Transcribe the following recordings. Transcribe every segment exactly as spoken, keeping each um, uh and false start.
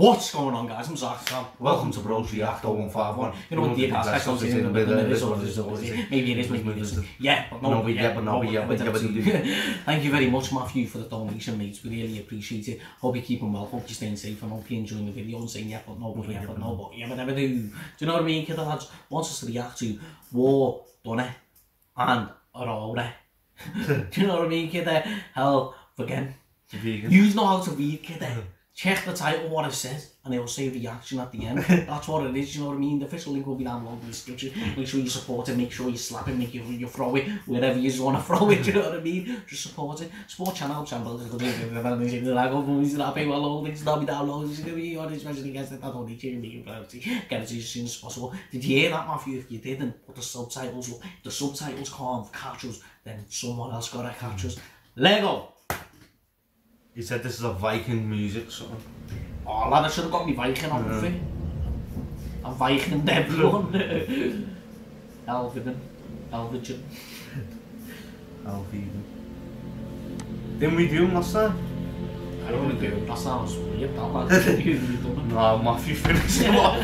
What's going on, guys? I'm Zach. Welcome to Bros React oh one five one. You know what, dear guys, I don't see in the middle of this, or this, or this. Maybe it is, maybe it isn't. Yeah, but no, we get, but no, we get, but never do. Thank you very much, Matthew, for the donation, mates. We really appreciate it. Hope you're keeping well, hope you're staying safe, and hope you're enjoying the video and saying, yeah, but no, but yeah, but no, but yeah, but never do. Do you know what I mean, kiddo lads? Want us to react to Wardruna and Aurora. Do you know what I mean, kiddo? Helvegen. You know how to read, kiddo. Check the title, what it says, and it'll say reaction at the end. That's what it is, you know what I mean? The official link will be down below in the description. Make sure you support it, make sure you slap it, make sure you throw it, wherever you just want to throw it, you know what I mean? Just support it. Support channel, channel, because we're going to do that. Go for me, slap it, well, all things down below. It's going to be on, especially against that. I don't need you to be in priority. Get it to you as soon as possible. Did you hear that, Matthew? If you didn't, put the subtitles up. The subtitles can't catch us, then someone else got to catch us. Lego! He said this is a Viking music song. Oh lad, I should have got me Viking on the thing. A Viking everyone. Helvegen. Helvegen. Helvegen. Didn't we do him last time? I don't want to do him. That sounds weird, that lad. No, Matthew finished him off.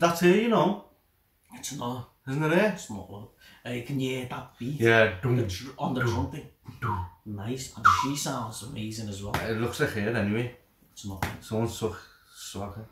That's it, you know. It's not. Isn't it? It? It's not one. Uh, you can hear that beat. Yeah. The on the drum thing. Nice. And she sounds amazing as well. It looks like it anyway. It's not. Someone's so swagger.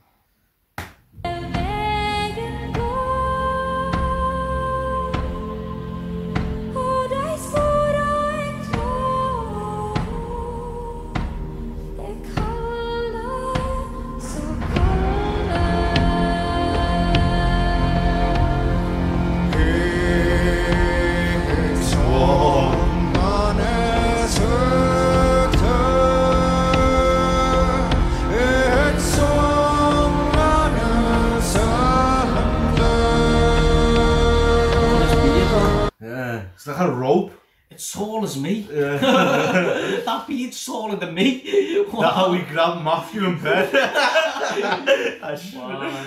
It's like a rope. It's tall as me. Yeah. That beard's taller than me. That's how we grabbed Matthew in bed. That's wow.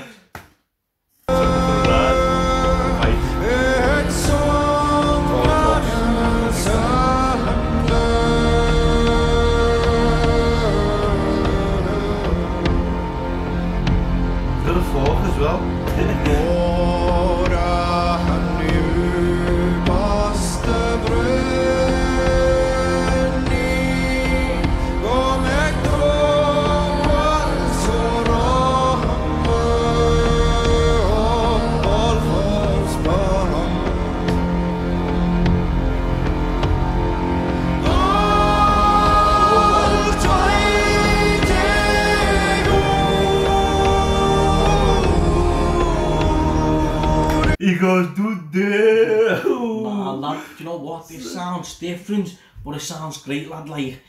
He goes, dude, dude. Nah, lad, do you know what? It sounds different, but it sounds great, lad. Like,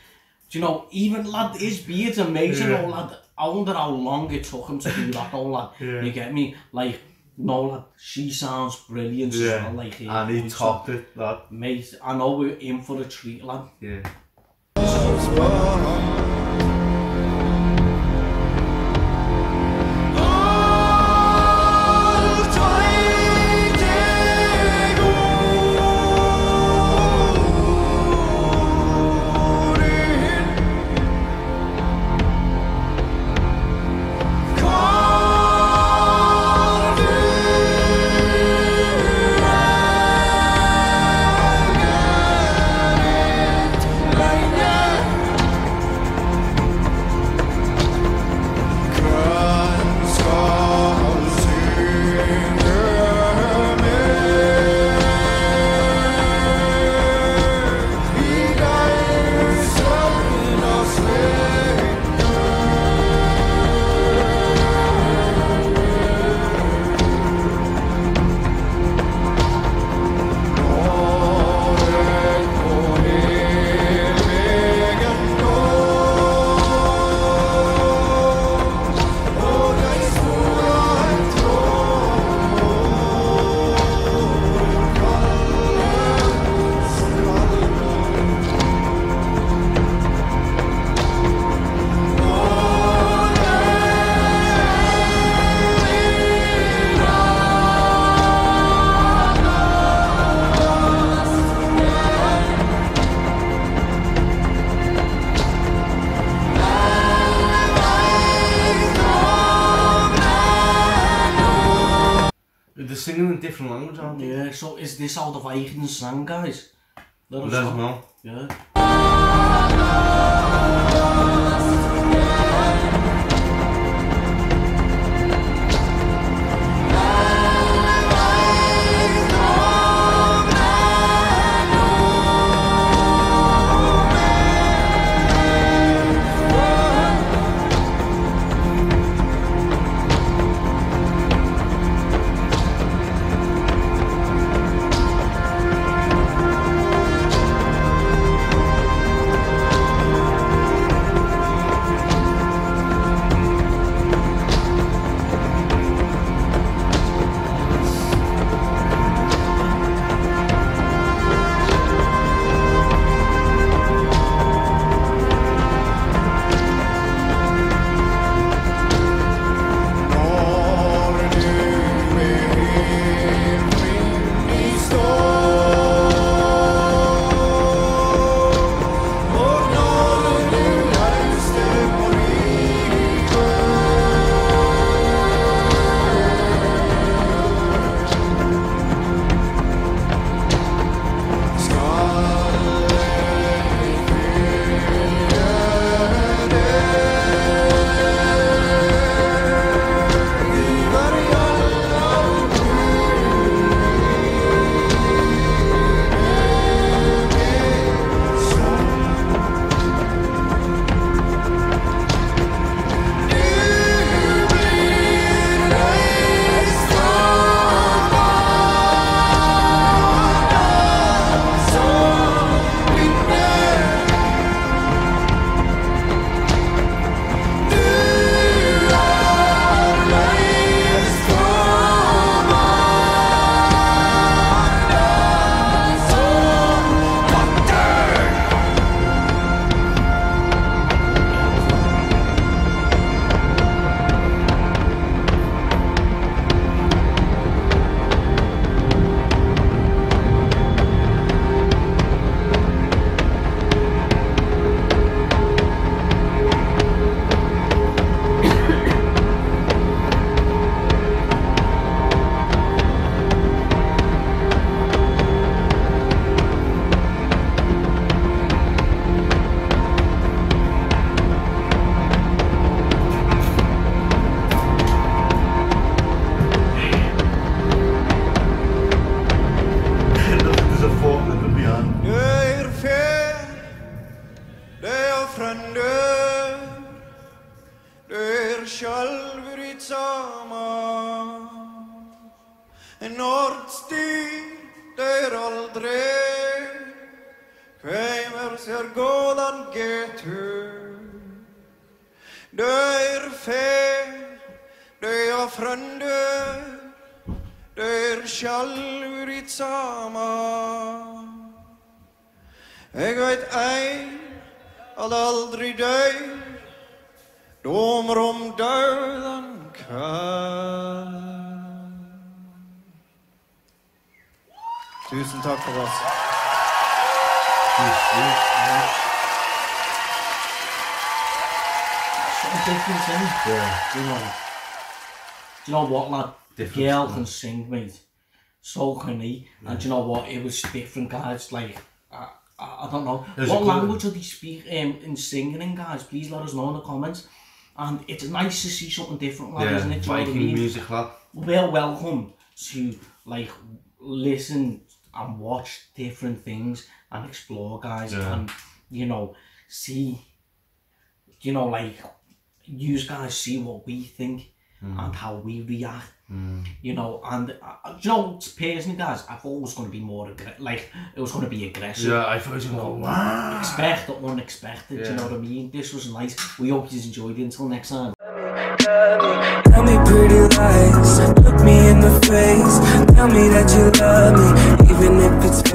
do you know, even, lad, his beard's amazing, yeah. Oh, lad. I wonder how long it took him to do that, oh, lad. Yeah. You get me? Like, no, lad, she sounds brilliant. Yeah. Well, like, and he topped so, it, lad. Mate, I know we're in for a treat, lad. Yeah. So, singing in a different language, aren't they? Yeah, so is this how the Vikings sang, guys? Let us know. Yeah. Tusen tack för oss. Something can sing. Yeah. You know, do you know what, lad? The girl can sing, mate. So can he. And do you know what? It was different, guys. Like, I, I, I don't know. There's what language do they speak um, in singing in, guys? Please let us know in the comments. And it's nice to see something different, lad, yeah, isn't it? Viking music, lad. We're welcome to, like, listen and watch different things and explore, guys, yeah. And you know, see, you know, like, you guys see what we think mm. and how we react, mm. you know. And uh, you know, personally, guys, I thought it was going to be more like it was going to be aggressive. Yeah, I thought it was going to expect the unexpected. Yeah. Do you know what I mean? This was nice. We hope you enjoyed it. Until next time. Tell me pretty lies, look me in the face, tell me that you love me, even if it's